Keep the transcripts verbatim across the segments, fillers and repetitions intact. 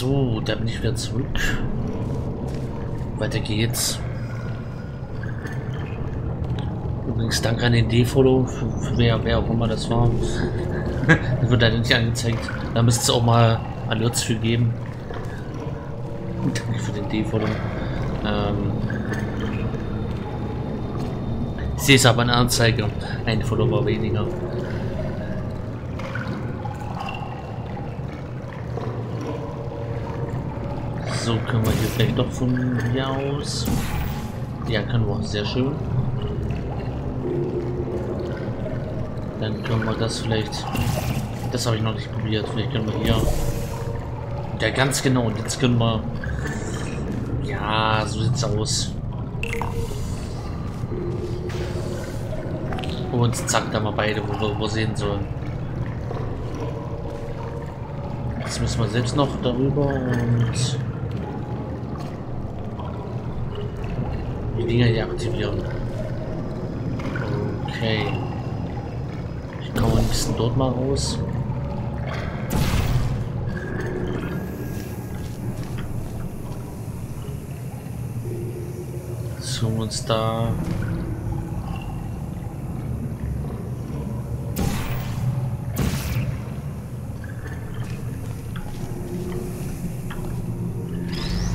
So, da bin ich wieder zurück. Weiter geht's. Übrigens, danke an den D-Follow, wer, wer auch immer das war. Das wird da nicht angezeigt. Da müsste es auch mal Alerts für geben. Danke für den D-Follow. Ähm, ich sehe es aber eine Anzeige. Ein Follower weniger. So, können wir hier vielleicht doch von hier aus. Ja, können wir. Sehr schön. Dann können wir das vielleicht. Das habe ich noch nicht probiert. Vielleicht können wir hier. Ja, ganz genau. Und jetzt können wir. Ja, so sieht's aus. Und zack, da mal beide, wo wir, wo wir sehen sollen. Jetzt müssen wir selbst noch darüber und die Dinger hier aktivieren. Okay. Ich komme ein bisschen dort mal raus. So, uns da.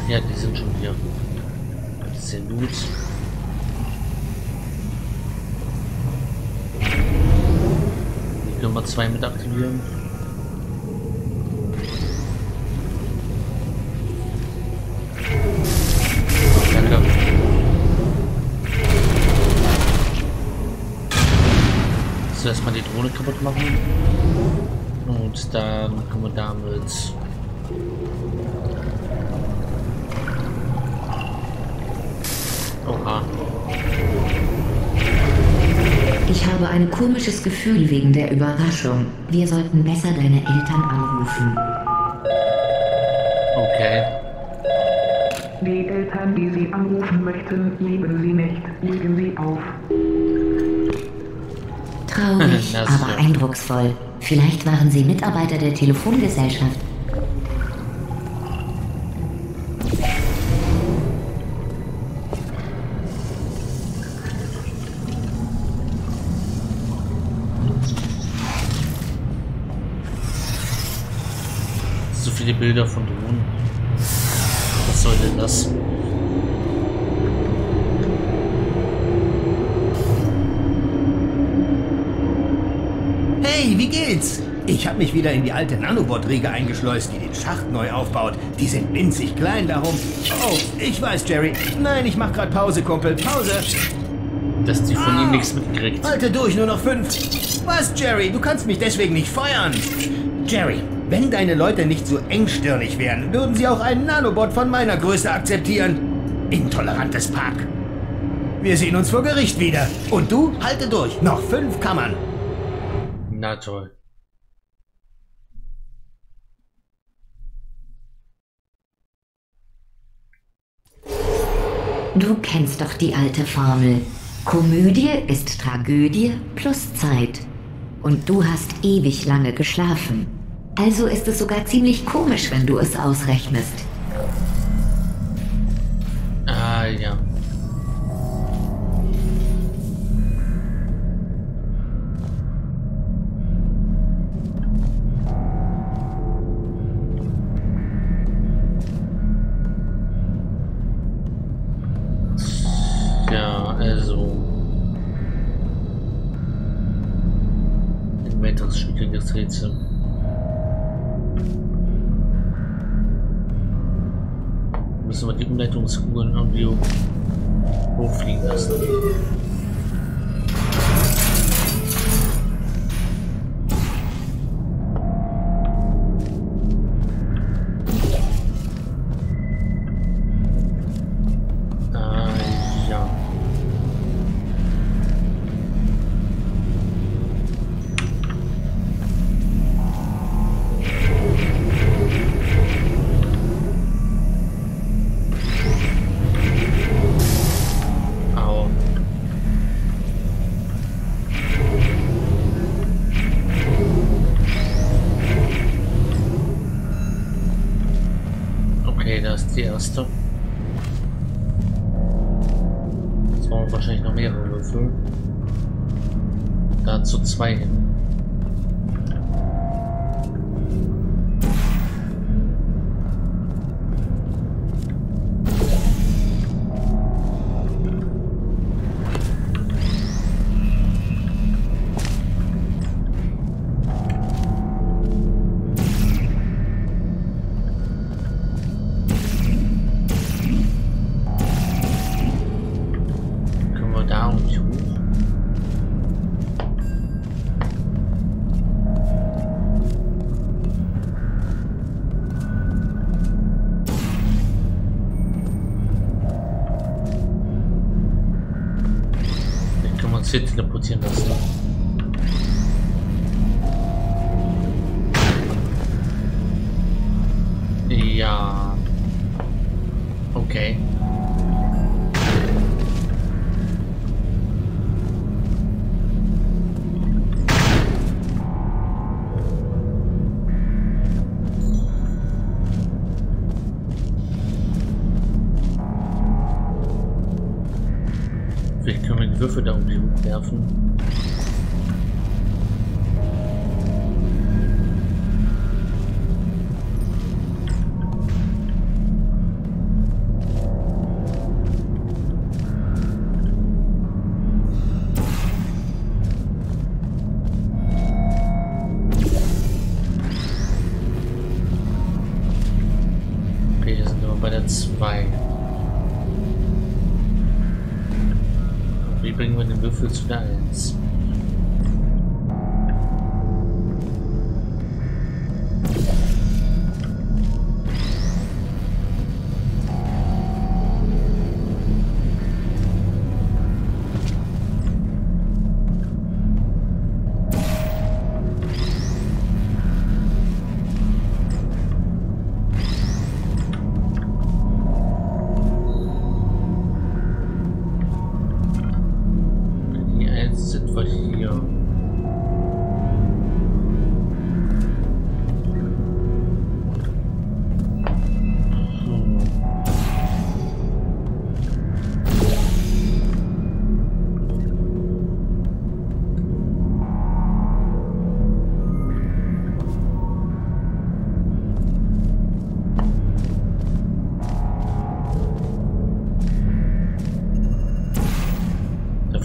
Ja, die sind schon hier. Sehr gut. Die können wir zwei mit aktivieren. Danke. So, erstmal die Drohne kaputt machen. Und dann können wir damit. Oha. Ich habe ein komisches Gefühl wegen der Überraschung. Wir sollten besser deine Eltern anrufen. Okay. Die Eltern, die Sie anrufen möchten, lieben Sie nicht. Legen Sie auf. Traurig, aber eindrucksvoll. Vielleicht waren Sie Mitarbeiter der Telefongesellschaft. Die Bilder von Drohnen. Was soll denn das? Hey, wie geht's? Ich habe mich wieder in die alte Nanobot-Riege eingeschleust, die den Schacht neu aufbaut. Die sind winzig klein, darum. Oh, ich weiß, Jerry. Nein, ich mach grad Pause, Kumpel. Pause. Dass die von ah, ihm nichts mitkriegt. Halte durch, nur noch fünf. Was, Jerry? Du kannst mich deswegen nicht feuern. Jerry. Wenn deine Leute nicht so engstirnig wären, würden sie auch einen Nanobot von meiner Größe akzeptieren. Intolerantes Pack. Wir sehen uns vor Gericht wieder. Und du, halte durch. Noch fünf Kammern. Na toll. Du kennst doch die alte Formel. Komödie ist Tragödie plus Zeit. Und du hast ewig lange geschlafen. Also ist es sogar ziemlich komisch, wenn du es ausrechnest. Ah, ja. Ja, also. Ein weiteres schwieriges Rätsel. Müssen wir die Umleitungskugeln irgendwie hochfliegen lassen. Ah, ja. Okay, da ist die erste. Jetzt brauchen wir wahrscheinlich noch mehrere Würfel. Dazu zwei hin. Hier teleportieren lassen. Ja. Okay. Vielleicht können wir die Würfel da um die Luft werfen. Okay, hier sind wir bei der zwei. Wie bringen wir den Würfel zu der eins?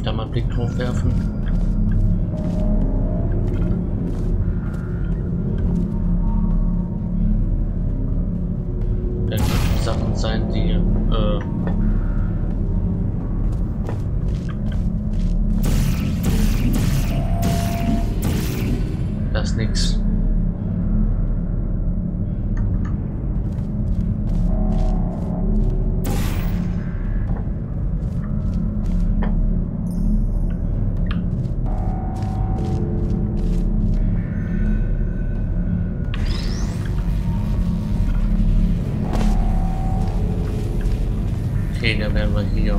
Da mal einen Blick drauf werfen. Dann können Sachen sein, die äh, das ist nix. Okay, dann werden wir hier.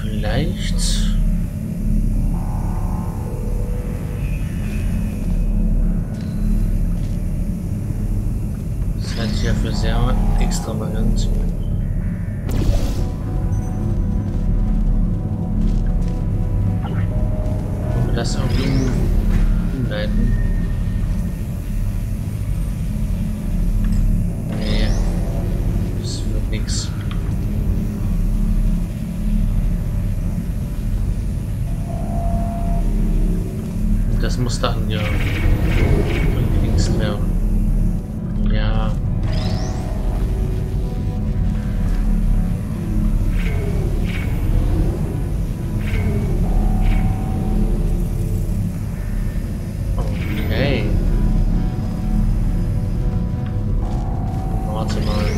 Vielleicht das halte ich ja für sehr extravagant. Und das auch umleiten. Nee, das wird nichts. Das muss da angedingst werden. Ja. Okay. Warte mal.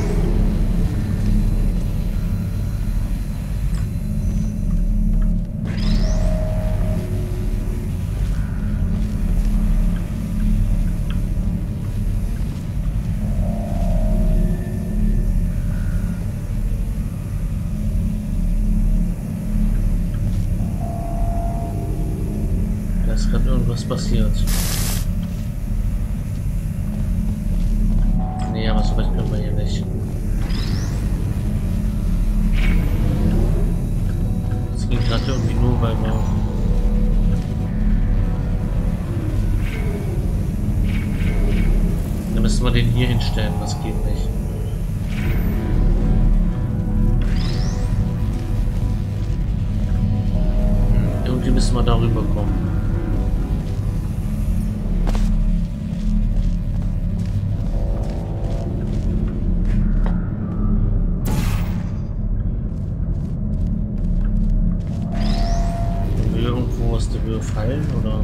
was passiert. Nee, aber so weit können wir hier nicht. Das ging gerade irgendwie nur, weil wir dann müssen wir den hier hinstellen, das geht nicht. Hm, irgendwie müssen wir da rüberkommen. Fallen oder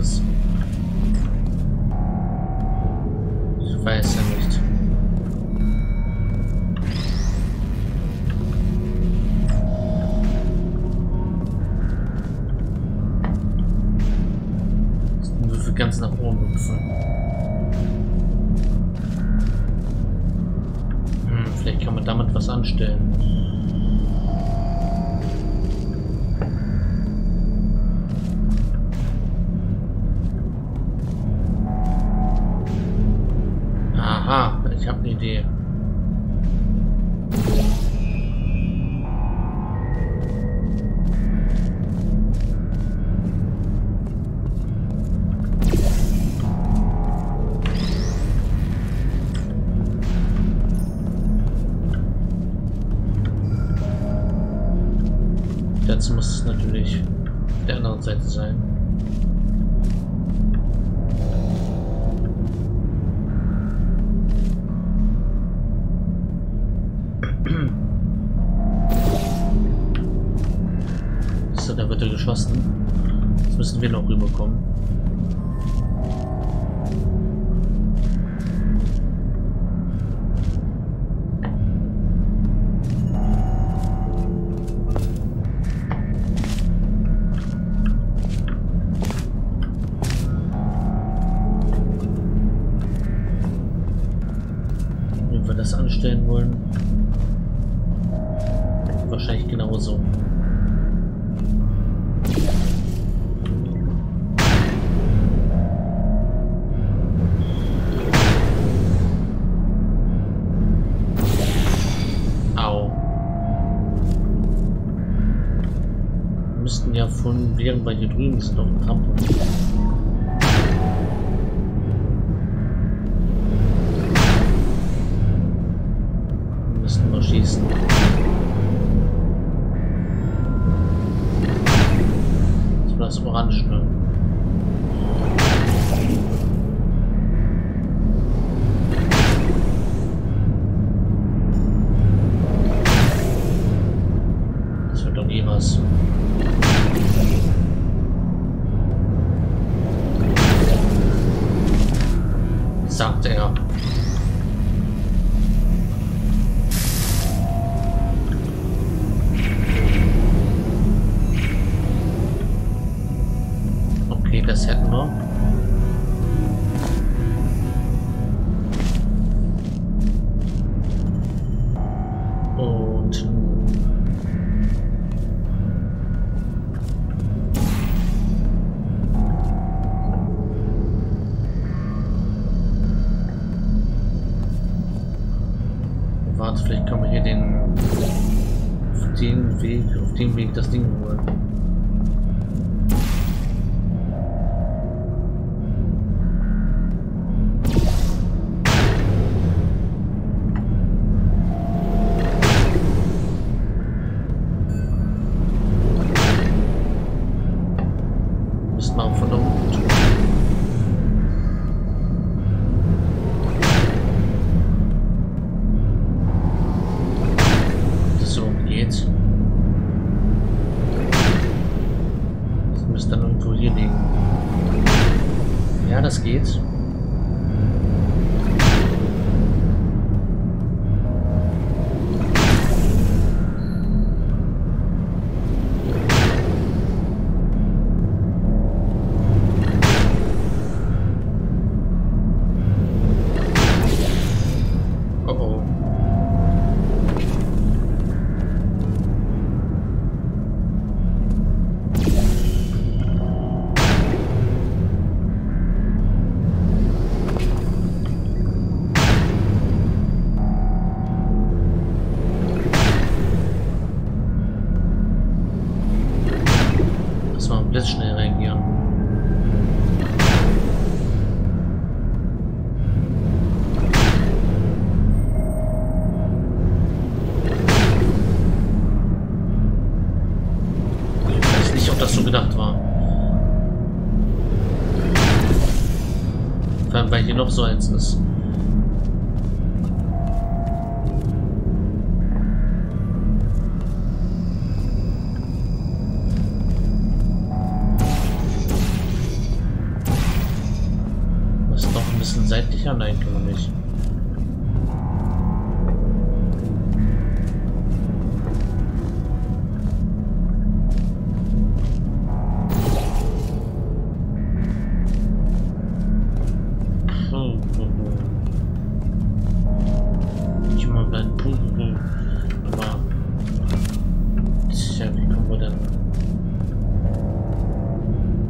ist. Ich weiß ja nicht. Sind wir für ganz nach oben gefallen. Hm, vielleicht kann man damit was anstellen. Idee. Dazu muss es natürlich auf der anderen Seite sein. Jetzt müssen wir noch rüberkommen. Wenn wir das anstellen wollen, wahrscheinlich genauso. Von während wir hier drüben sind, noch ein Trampolin. Müssen wir schießen. Das war das Orange, ne? Das wird doch eh was. Warte, vielleicht kann man hier den auf den Weg, auf dem Weg das Ding holen. Schnell reagieren. Ich weiß nicht, ob das so gedacht war. Vor allem, weil hier noch so eins ist. Seitlicher? Nein, kann man nicht. Ich mal bleiben. Aber tja, wie kommen wir denn?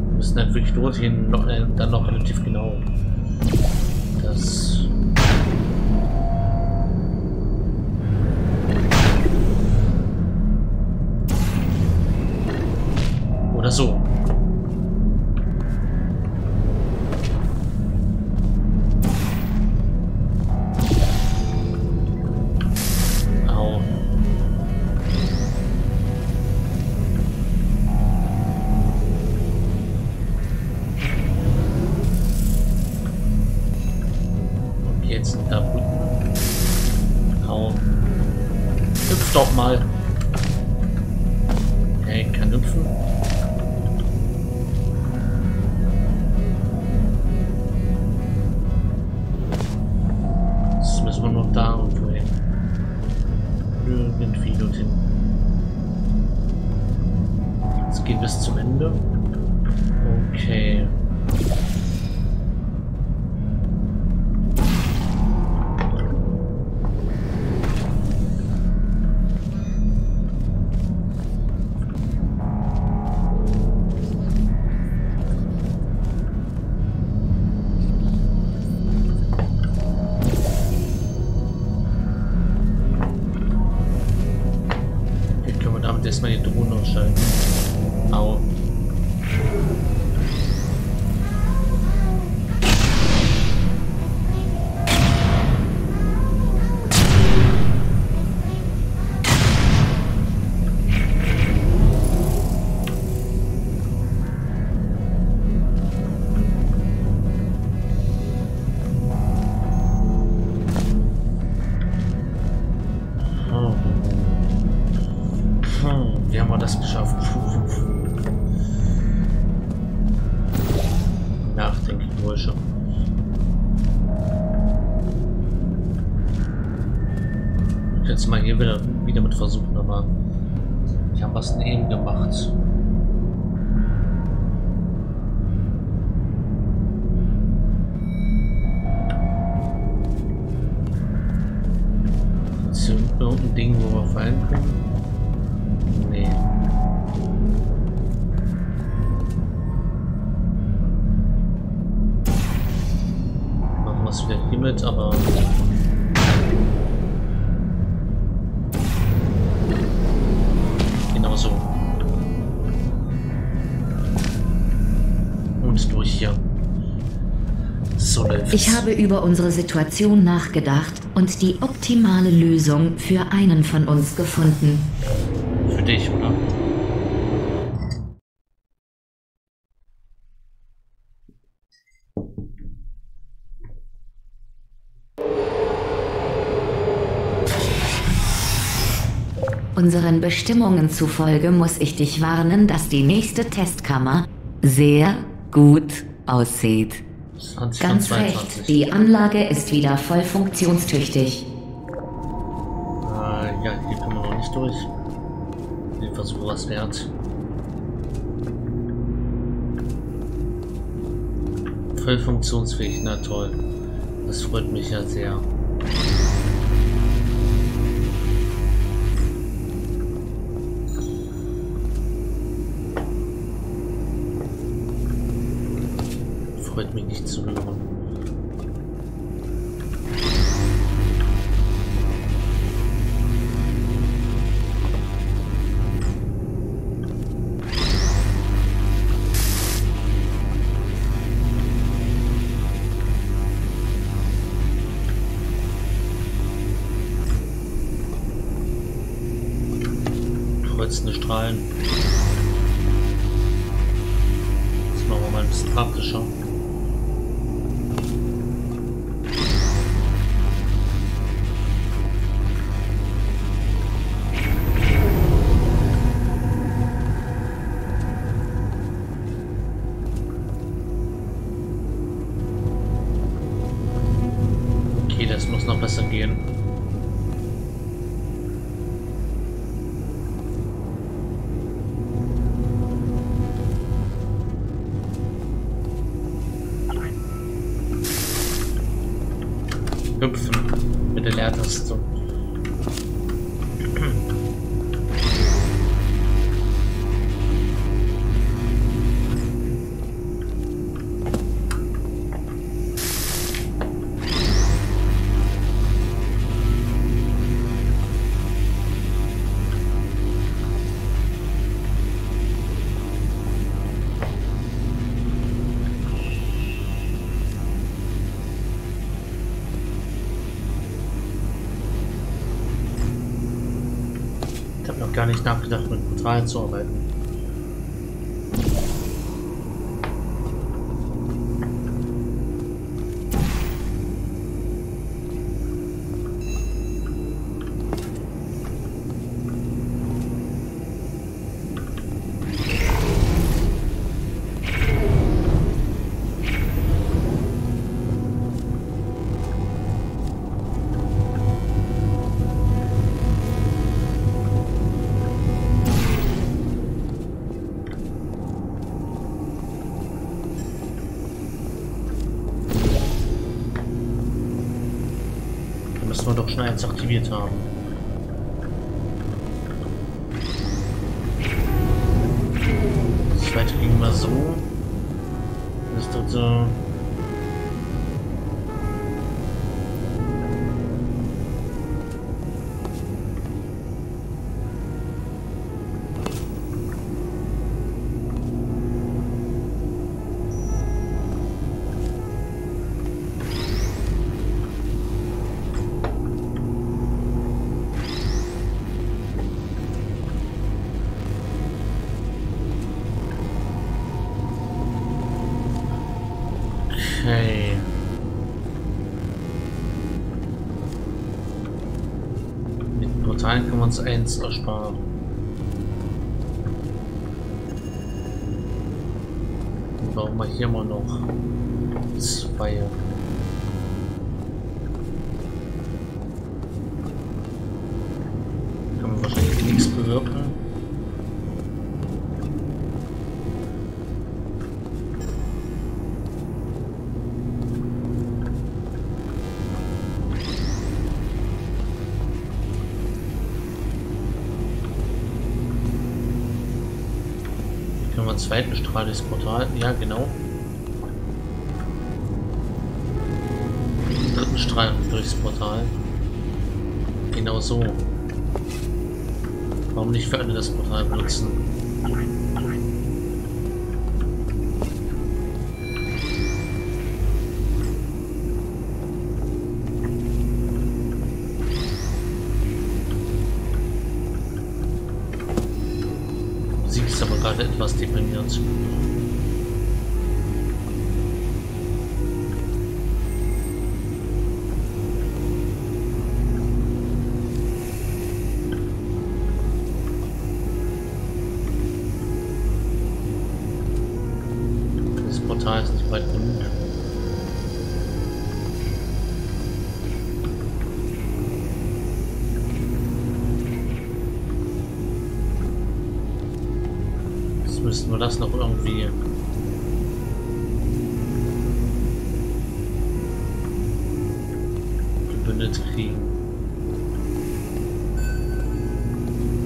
Wir müssen dann wirklich dorthin, noch, äh, dann noch relativ genau. Das oder so. Au. Jetzt da unten. Au. Hüpf doch mal. Hey, kann hüpfen. Jetzt müssen wir noch da irgendwo hin. Irgendwie dorthin. Jetzt geht bis zum Ende. Okay. Erstmal die Drohne ausschalten. Au. Jetzt mal hier wieder, wieder mit versuchen, aber ich habe was denn eben gemacht. Ist hier irgendein Ding, wo wir fallen können? Nee. Machen wir es wieder hiermit, aber Schönes. Ich habe über unsere Situation nachgedacht und die optimale Lösung für einen von uns gefunden. Für dich, oder? Unseren Bestimmungen zufolge muss ich dich warnen, dass die nächste Testkammer sehr gut aussieht. Ganz recht, die Anlage ist wieder voll funktionstüchtig. Äh, ja, hier können wir noch nicht durch. Den Versuch was wert. Voll funktionsfähig, na toll. Das freut mich ja sehr. Freut mich nicht zu hören. Kreuzende Strahlen. Jetzt machen wir mal ein bisschen praktischer. Hüpfen mit der Leertaste. Gar nicht nachgedacht, mit Portal zu arbeiten. Wir doch schon eins aktiviert haben. Das zweite ging mal so. Das dritte. Hey. Mit Portalen können wir uns eins ersparen. Dann brauchen wir hier mal noch zwei. Können wir wahrscheinlich nichts bewirken. Zweiten Strahl des Portals, ja genau. Den dritten Strahl durchs Portal. Genau so. Warum nicht für alle das Portal benutzen? gerade etwas deprimiert. Das Portal ist nicht weit genug. Müssen wir das noch irgendwie gebündelt kriegen?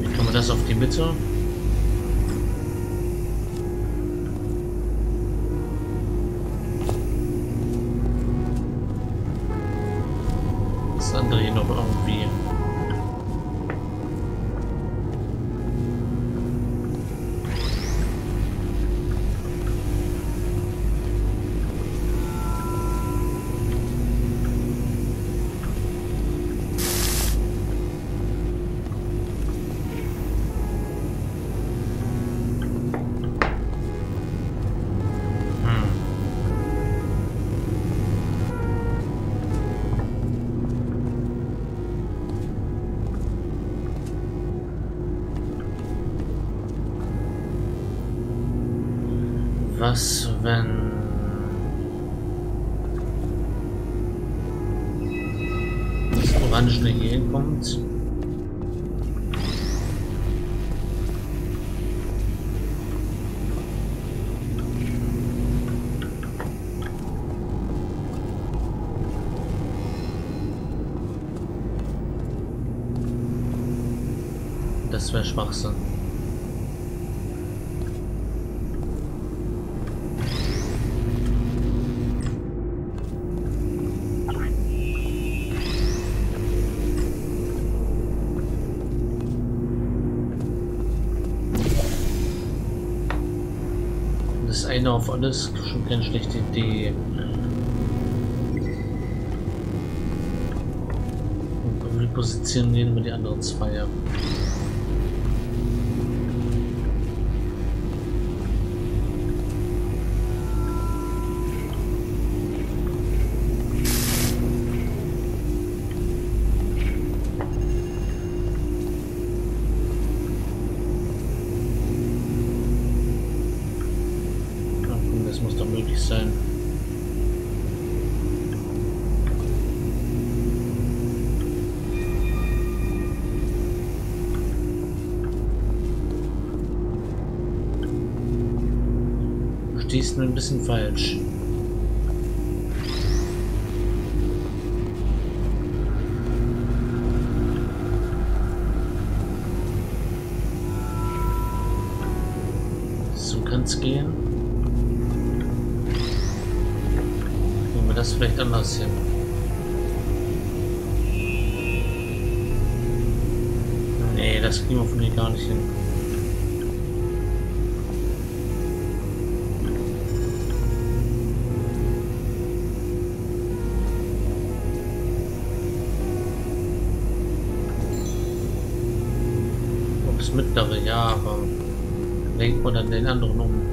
Wie kann man das auf die Mitte? Das andere hier noch irgendwie. Was, wenn... das Orangene hier hinkommt? Das wäre Schwachsinn. Einer auf alles, schon keine schlechte Idee. Und wie positionieren wir die anderen zwei ab? Sein. Du stehst nur ein bisschen falsch. So kann's gehen. Das vielleicht anders hin. Nee, das kriegen wir von mir gar nicht hin. Ob es mittlere, ja, aber lenkt man dann den anderen um.